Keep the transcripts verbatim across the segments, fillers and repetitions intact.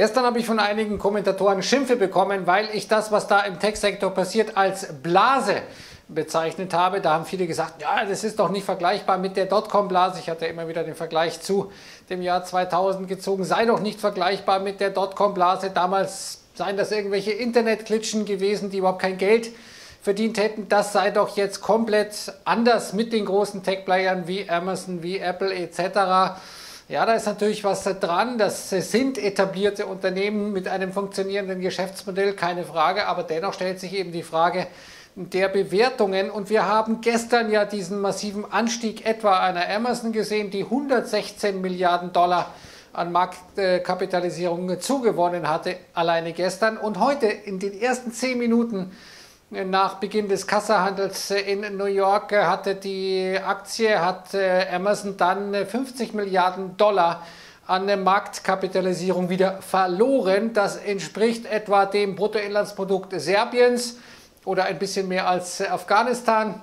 Gestern habe ich von einigen Kommentatoren Schimpfe bekommen, weil ich das, was da im Tech-Sektor passiert, als Blase bezeichnet habe. Da haben viele gesagt, ja, das ist doch nicht vergleichbar mit der Dotcom-Blase. Ich hatte immer wieder den Vergleich zu dem Jahr zweitausend gezogen. Sei doch nicht vergleichbar mit der Dotcom-Blase. Damals seien das irgendwelche Internetklitschen gewesen, die überhaupt kein Geld verdient hätten. Das sei doch jetzt komplett anders mit den großen Tech-Playern wie Amazon, wie Apple et cetera. Ja, da ist natürlich was dran. Das sind etablierte Unternehmen mit einem funktionierenden Geschäftsmodell, keine Frage. Aber dennoch stellt sich eben die Frage der Bewertungen. Und wir haben gestern ja diesen massiven Anstieg etwa einer Amazon gesehen, die hundertsechzehn Milliarden Dollar an Marktkapitalisierung zugewonnen hatte, alleine gestern. Und heute in den ersten zehn Minuten nach Beginn des Kassahandels in New York hatte die Aktie, hat Amazon dann fünfzig Milliarden Dollar an der Marktkapitalisierung wieder verloren. Das entspricht etwa dem Bruttoinlandsprodukt Serbiens oder ein bisschen mehr als Afghanistan.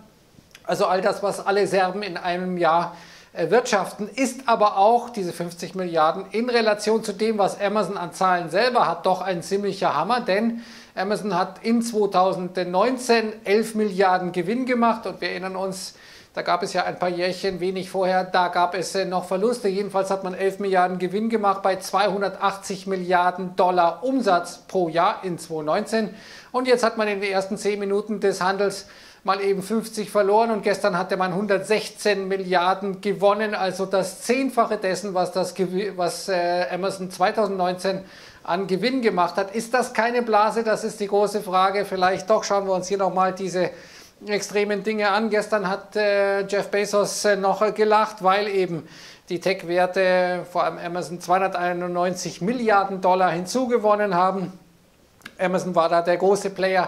Also all das, was alle Serben in einem Jahr erwirtschaften, ist aber auch diese fünfzig Milliarden in Relation zu dem, was Amazon an Zahlen selber hat, doch ein ziemlicher Hammer, denn Amazon hat in zweitausendneunzehn elf Milliarden Gewinn gemacht und wir erinnern uns, da gab es ja ein paar Jährchen wenig vorher, da gab es noch Verluste. Jedenfalls hat man elf Milliarden Gewinn gemacht bei zweihundertachtzig Milliarden Dollar Umsatz pro Jahr in zweitausendneunzehn. Und jetzt hat man in den ersten zehn Minuten des Handels mal eben fünfzig verloren und gestern hatte man hundertsechzehn Milliarden gewonnen, also das Zehnfache dessen, was, das, was äh, Amazon zweitausendneunzehn an Gewinn gemacht hat. Ist das keine Blase? Das ist die große Frage. Vielleicht doch schauen wir uns hier nochmal diese extremen Dinge an. Gestern hat äh, Jeff Bezos äh, noch äh, gelacht, weil eben die Tech-Werte, vor allem Amazon, zweihunderteinundneunzig Milliarden Dollar hinzugewonnen haben. Amazon war da der große Player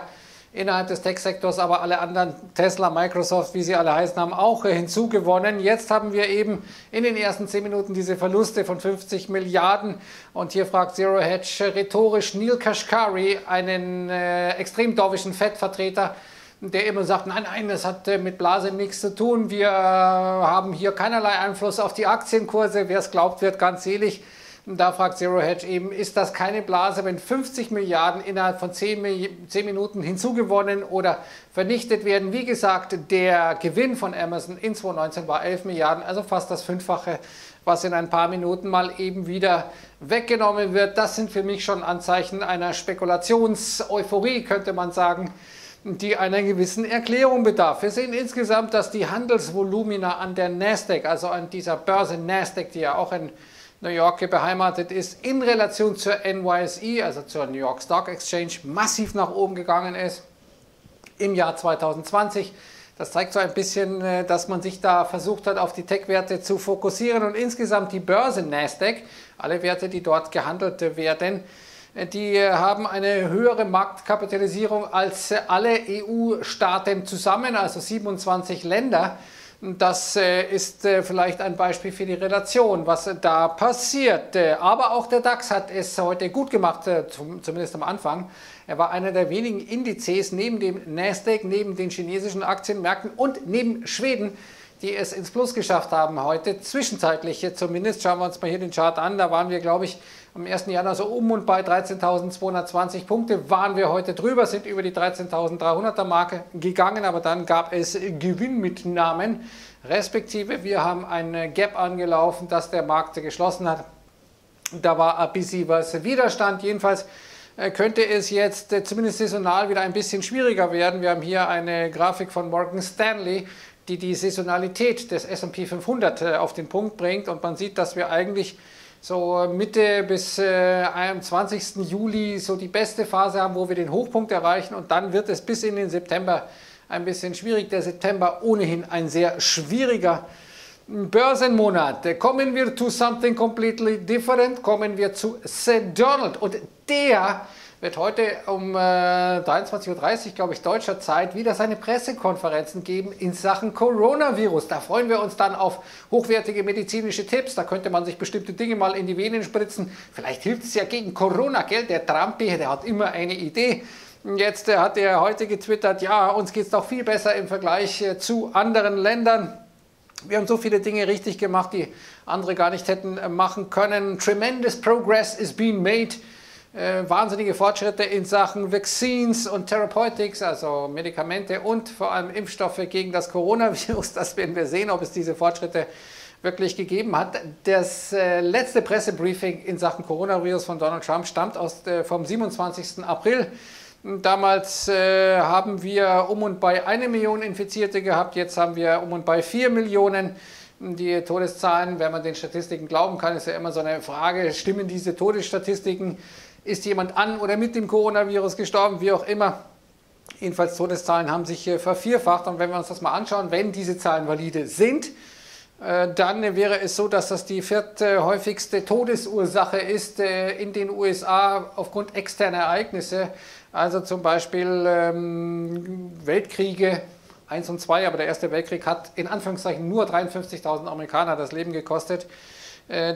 innerhalb des Tech-Sektors, aber alle anderen, Tesla, Microsoft, wie sie alle heißen, haben auch hinzugewonnen. Jetzt haben wir eben in den ersten zehn Minuten diese Verluste von fünfzig Milliarden. Und hier fragt Zero Hedge rhetorisch Neil Kashkari, einen äh, extrem dorbischen Fed-Vertreter, der immer sagt, nein, nein, das hat äh, mit Blase nichts zu tun. Wir äh, haben hier keinerlei Einfluss auf die Aktienkurse. Wer es glaubt, wird ganz selig. Da fragt Zero Hedge eben, ist das keine Blase, wenn fünfzig Milliarden innerhalb von zehn Minuten hinzugewonnen oder vernichtet werden? Wie gesagt, der Gewinn von Amazon in zweitausendneunzehn war elf Milliarden, also fast das Fünffache, was in ein paar Minuten mal eben wieder weggenommen wird. Das sind für mich schon Anzeichen einer Spekulations-Euphorie, könnte man sagen, die einer gewissen Erklärung bedarf. Wir sehen insgesamt, dass die Handelsvolumina an der Nasdaq, also an dieser Börse Nasdaq, die ja auch in New York beheimatet ist, in Relation zur N Y S E, also zur New York Stock Exchange, massiv nach oben gegangen ist im Jahr zweitausendzwanzig. Das zeigt so ein bisschen, dass man sich da versucht hat, auf die Tech-Werte zu fokussieren und insgesamt die Börse Nasdaq, alle Werte, die dort gehandelt werden, die haben eine höhere Marktkapitalisierung als alle E U-Staaten zusammen, also siebenundzwanzig Länder. Das ist vielleicht ein Beispiel für die Relation, was da passiert. Aber auch der DAX hat es heute gut gemacht, zumindest am Anfang. Er war einer der wenigen Indizes neben dem Nasdaq, neben den chinesischen Aktienmärkten und neben Schweden, die es ins Plus geschafft haben heute, zwischenzeitlich zumindest. Schauen wir uns mal hier den Chart an. Da waren wir, glaube ich, am ersten Januar so um und bei dreizehntausendzweihundertzwanzig Punkte. Waren wir heute drüber, sind über die dreizehntausenddreihunderter Marke gegangen, aber dann gab es Gewinnmitnahmen, respektive wir haben ein Gap angelaufen, das der Markt geschlossen hat. Da war ein bisschen was Widerstand, jedenfalls könnte es jetzt zumindest saisonal wieder ein bisschen schwieriger werden. Wir haben hier eine Grafik von Morgan Stanley, die die Saisonalität des S und P fünfhundert auf den Punkt bringt. Und man sieht, dass wir eigentlich so Mitte bis äh, einundzwanzigsten Juli so die beste Phase haben, wo wir den Hochpunkt erreichen. Und dann wird es bis in den September ein bisschen schwierig. Der September ohnehin ein sehr schwieriger Börsenmonat. Kommen wir zu something completely different. Kommen wir zu Sir Donald. Und der wird heute um äh, dreiundzwanzig Uhr dreißig, glaube ich, deutscher Zeit, wieder seine Pressekonferenzen geben in Sachen Coronavirus. Da freuen wir uns dann auf hochwertige medizinische Tipps. Da könnte man sich bestimmte Dinge mal in die Venen spritzen. Vielleicht hilft es ja gegen Corona, gell? Der Trumpi, der hat immer eine Idee. Jetzt äh, hat er heute getwittert, ja, uns geht es doch viel besser im Vergleich äh, zu anderen Ländern. Wir haben so viele Dinge richtig gemacht, die andere gar nicht hätten machen können. Tremendous progress is being made. Äh, wahnsinnige Fortschritte in Sachen Vaccines und Therapeutics, also Medikamente und vor allem Impfstoffe gegen das Coronavirus. Das werden wir sehen, ob es diese Fortschritte wirklich gegeben hat. Das äh, letzte Pressebriefing in Sachen Coronavirus von Donald Trump stammt aus, äh, vom siebenundzwanzigsten April. Damals äh, haben wir um und bei eine Million Infizierte gehabt, jetzt haben wir um und bei vier Millionen. Die Todeszahlen, wenn man den Statistiken glauben kann, ist ja immer so eine Frage, stimmen diese Todesstatistiken? Ist jemand an oder mit dem Coronavirus gestorben, wie auch immer. Jedenfalls Todeszahlen haben sich vervierfacht und wenn wir uns das mal anschauen, wenn diese Zahlen valide sind, dann wäre es so, dass das die vierthäufigste Todesursache ist in den U S A aufgrund externer Ereignisse, also zum Beispiel Weltkriege, eins und zwei, aber der Erste Weltkrieg hat in Anführungszeichen nur dreiundfünfzigtausend Amerikaner das Leben gekostet.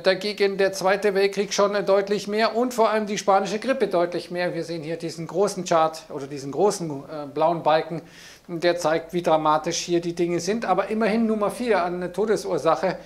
Dagegen der Zweite Weltkrieg schon deutlich mehr und vor allem die spanische Grippe deutlich mehr. Wir sehen hier diesen großen Chart oder diesen großen äh, blauen Balken, der zeigt, wie dramatisch hier die Dinge sind. Aber immerhin Nummer vier an Todesursache,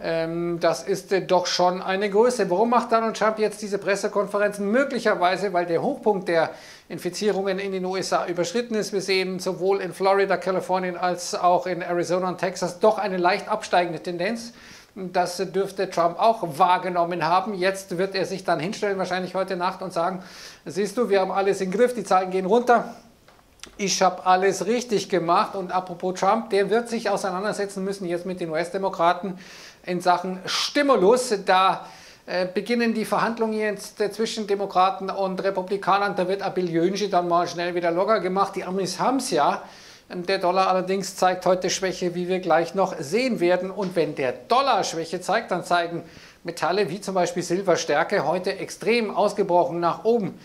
ähm, das ist äh, doch schon eine Größe. Warum macht Donald Trump jetzt diese Pressekonferenzen? Möglicherweise, weil der Hochpunkt der Infizierungen in den U S A überschritten ist. Wir sehen sowohl in Florida, Kalifornien als auch in Arizona und Texas doch eine leicht absteigende Tendenz. Das dürfte Trump auch wahrgenommen haben. Jetzt wird er sich dann hinstellen, wahrscheinlich heute Nacht, und sagen, siehst du, wir haben alles im Griff, die Zahlen gehen runter. Ich habe alles richtig gemacht. Und apropos Trump, der wird sich auseinandersetzen müssen jetzt mit den U S-Demokraten in Sachen Stimulus. Da äh, beginnen die Verhandlungen jetzt äh, zwischen Demokraten und Republikanern. Da wird a Biljönji dann mal schnell wieder locker gemacht. Die Amis haben es ja. Der Dollar allerdings zeigt heute Schwäche, wie wir gleich noch sehen werden. Und wenn der Dollar Schwäche zeigt, dann zeigen Metalle wie zum Beispiel Silberstärke heute extrem ausgebrochen nach oben.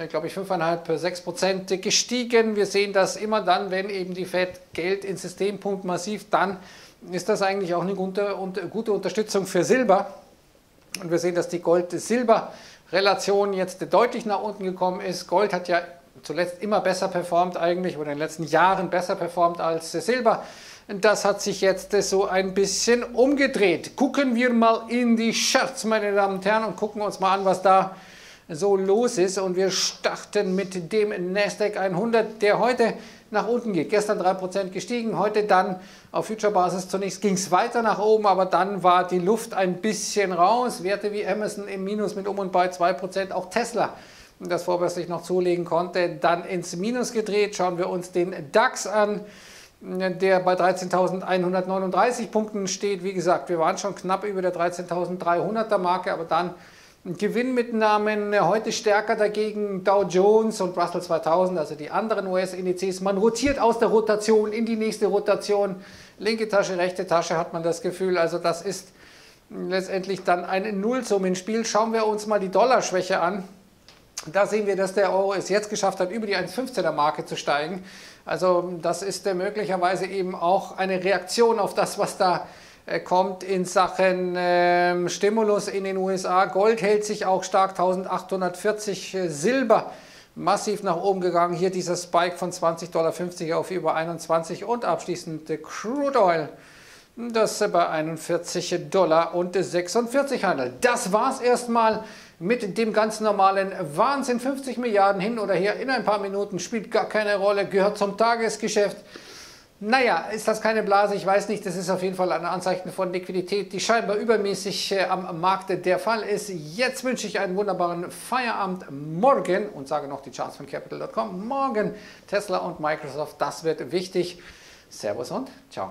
Ich glaube, fünf Komma fünf bis sechs Prozent gestiegen. Wir sehen das immer dann, wenn eben die Fed Geld ins System pumpt massiv, dann ist das eigentlich auch eine gute, gute Unterstützung für Silber. Und wir sehen, dass die Gold-Silber-Relation jetzt deutlich nach unten gekommen ist. Gold hat ja zuletzt immer besser performt eigentlich oder in den letzten Jahren besser performt als Silber. Das hat sich jetzt so ein bisschen umgedreht. Gucken wir mal in die Charts, meine Damen und Herren, und gucken uns mal an, was da so los ist. Und wir starten mit dem Nasdaq hundert, der heute nach unten geht. Gestern drei Prozent gestiegen, heute dann auf Future-Basis zunächst ging es weiter nach oben, aber dann war die Luft ein bisschen raus. Werte wie Amazon im Minus mit um und bei zwei Prozent, auch Tesla, das vorbörslich noch zulegen konnte, dann ins Minus gedreht. Schauen wir uns den DAX an, der bei dreizehntausendeinhundertneununddreißig Punkten steht. Wie gesagt, wir waren schon knapp über der dreizehntausenddreihunderter Marke, aber dann Gewinnmitnahmen. Heute stärker dagegen Dow Jones und Russell zweitausend, also die anderen U S-Indizes. Man rotiert aus der Rotation in die nächste Rotation. Linke Tasche, rechte Tasche hat man das Gefühl. Also das ist letztendlich dann ein Nullsummenspiel. Schauen wir uns mal die Dollarschwäche an. Da sehen wir, dass der Euro es jetzt geschafft hat, über die eins Komma fünfzehner Marke zu steigen. Also das ist möglicherweise eben auch eine Reaktion auf das, was da kommt in Sachen äh, Stimulus in den U S A. Gold hält sich auch stark, eintausendachthundertvierzig. Silber massiv nach oben gegangen. Hier dieser Spike von zwanzig Komma fünfzig Dollar auf über einundzwanzig und abschließend äh, Crude Oil, das äh, bei einundvierzig Komma sechsundvierzig Dollar handelt. Das war's erstmal mit dem ganz normalen Wahnsinn. fünfzig Milliarden hin oder her in ein paar Minuten, spielt gar keine Rolle, gehört zum Tagesgeschäft. Naja, ist das keine Blase? Ich weiß nicht. Das ist auf jeden Fall ein Anzeichen von Liquidität, die scheinbar übermäßig äh, am Markt der Fall ist. Jetzt wünsche ich einen wunderbaren Feierabend morgen und sage noch die Charts von Capital Punkt com. Morgen Tesla und Microsoft, das wird wichtig. Servus und ciao.